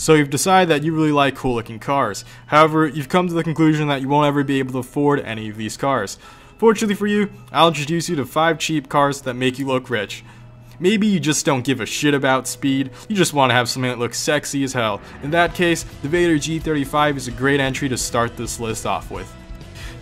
So you've decided that you really like cool looking cars. However, you've come to the conclusion that you won't ever be able to afford any of these cars. Fortunately for you, I'll introduce you to 5 cheap cars that make you look rich. Maybe you just don't give a shit about speed, you just want to have something that looks sexy as hell. In that case, the Vaydor G35 is a great entry to start this list off with.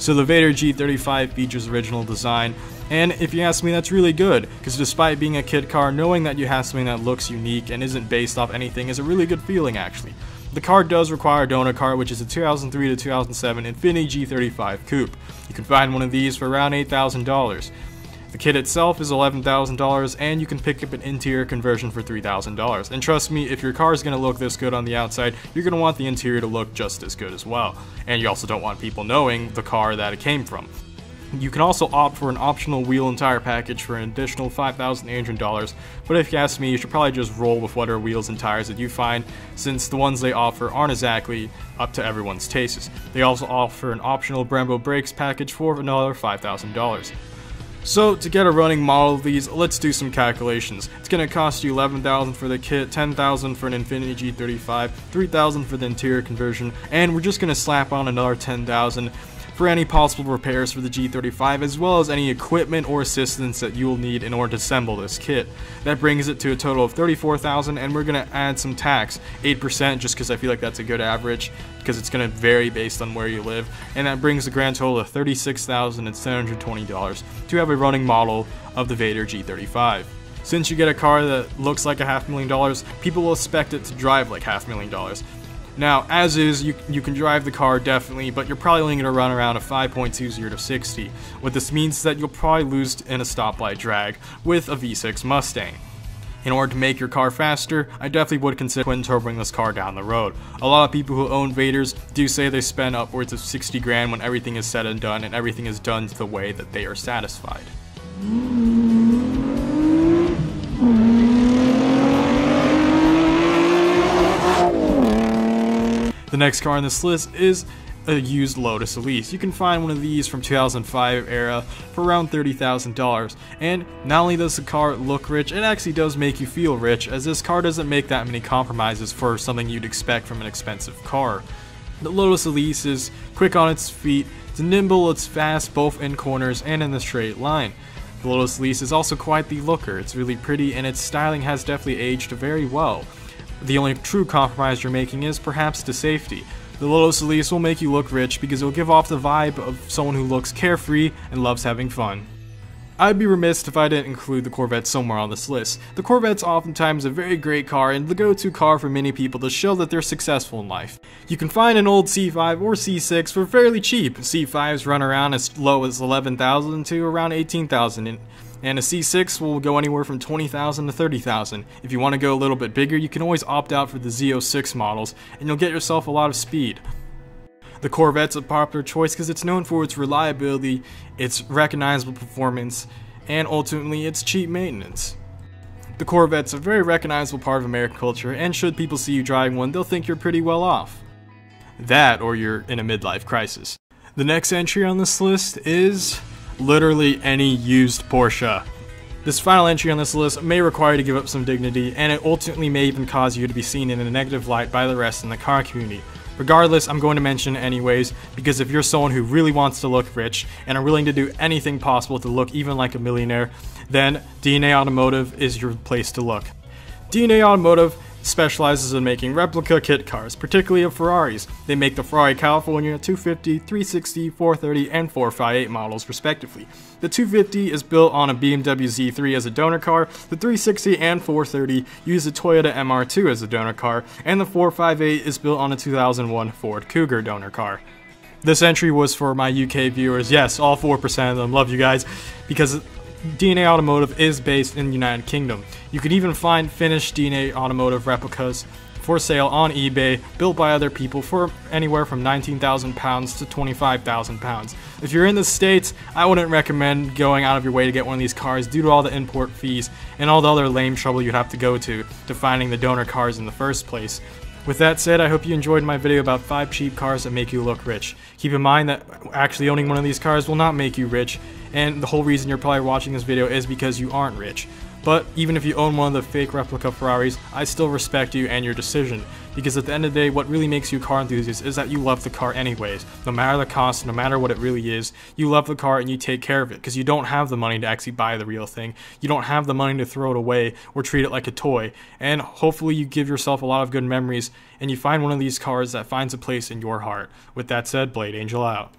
So the Vaydor G35 features original design, and if you ask me, that's really good, because despite being a kid car, knowing that you have something that looks unique and isn't based off anything is a really good feeling actually. The car does require a donor car, which is a 2003 to 2007 Infiniti G35 Coupe. You can find one of these for around $8,000. The kit itself is $11,000, and you can pick up an interior conversion for $3,000. And trust me, if your car is going to look this good on the outside, you're going to want the interior to look just as good as well. And you also don't want people knowing the car that it came from. You can also opt for an optional wheel and tire package for an additional $5,800, but if you ask me, you should probably just roll with whatever wheels and tires that you find, since the ones they offer aren't exactly up to everyone's tastes. They also offer an optional Brembo brakes package for another $5,000. So to get a running model of these, let's do some calculations. It's going to cost you $11,000 for the kit, $10,000 for an Infiniti G35, $3,000 for the interior conversion, and we're just going to slap on another $10,000 for any possible repairs for the G35, as well as any equipment or assistance that you'll need in order to assemble this kit. That brings it to a total of $34,000, and we're going to add some tax, 8%, just because I feel like that's a good average, because it's going to vary based on where you live, and that brings the grand total of $36,720 to have a running model of the Vaydor G35. Since you get a car that looks like $500,000, people will expect it to drive like $500,000. Now, as is, you can drive the car definitely, but you're probably only going to run around a 5.20 to 60. What this means is that you'll probably lose in a stoplight drag with a V6 Mustang. In order to make your car faster, I definitely would consider twin turboing this car down the road. A lot of people who own Vaydors do say they spend upwards of 60 grand when everything is said and done, and everything is done the way that they are satisfied. The next car on this list is a used Lotus Elise. You can find one of these from 2005 era for around $30,000, and not only does the car look rich, it actually does make you feel rich, as this car doesn't make that many compromises for something you'd expect from an expensive car. The Lotus Elise is quick on its feet, it's nimble, it's fast both in corners and in the straight line. The Lotus Elise is also quite the looker, it's really pretty, and its styling has definitely aged very well. The only true compromise you're making is perhaps to safety. The Lotus Elise will make you look rich because it will give off the vibe of someone who looks carefree and loves having fun. I'd be remiss if I didn't include the Corvette somewhere on this list. The Corvette's oftentimes a very great car and the go-to car for many people to show that they're successful in life. You can find an old C5 or C6 for fairly cheap. C5s run around as low as $11,000 to around $18,000. And a C6 will go anywhere from $20,000 to $30,000. If you want to go a little bit bigger, you can always opt out for the Z06 models, and you'll get yourself a lot of speed. The Corvette's a popular choice because it's known for its reliability, its recognizable performance, and ultimately its cheap maintenance. The Corvette's a very recognizable part of American culture, and should people see you driving one, they'll think you're pretty well off. That, or you're in a midlife crisis. The next entry on this list is literally any used Porsche. This final entry on this list may require you to give up some dignity, and it ultimately may even cause you to be seen in a negative light by the rest in the car community. Regardless, I'm going to mention it anyways, because if you're someone who really wants to look rich and are willing to do anything possible to look even like a millionaire, then DNA Automotive is your place to look. DNA Automotive specializes in making replica kit cars, particularly of Ferraris. They make the Ferrari California, 250, 360, 430, and 458 models respectively. The 250 is built on a BMW Z3 as a donor car, the 360 and 430 use a Toyota MR2 as a donor car, and the 458 is built on a 2001 Ford Cougar donor car. This entry was for my UK viewers, yes, all 4% of them, love you guys, because DNA Automotive is based in the United Kingdom. You can even find finished DNA Automotive replicas for sale on eBay, built by other people for anywhere from £19,000 to £25,000. If you're in the States, I wouldn't recommend going out of your way to get one of these cars due to all the import fees and all the other lame trouble you'd have to go to finding the donor cars in the first place. With that said, I hope you enjoyed my video about 5 cheap cars that make you look rich. Keep in mind that actually owning one of these cars will not make you rich, and the whole reason you're probably watching this video is because you aren't rich. But even if you own one of the fake replica Ferraris, I still respect you and your decision. because at the end of the day, what really makes you a car enthusiast is that you love the car anyways. No matter the cost, no matter what it really is, you love the car and you take care of it because you don't have the money to actually buy the real thing. You don't have the money to throw it away or treat it like a toy. And hopefully you give yourself a lot of good memories and you find one of these cars that finds a place in your heart. With that said, Blade Angel out.